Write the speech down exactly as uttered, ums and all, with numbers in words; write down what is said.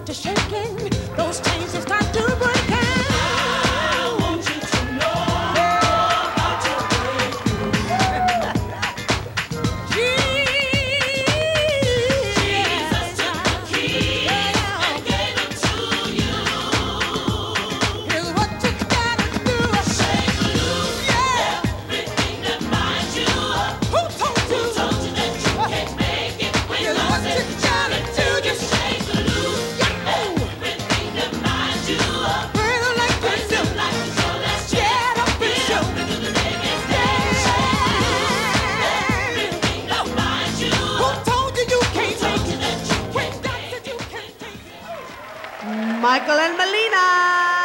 got to shaking. Those chains have got to break out. I want you to know how to break through. Jesus took the keys and gave them to you. Here's what you gotta do. Shake loose everything that binds you up. Who told you? Who told you that you can't make it when love says that you Michael and Melina.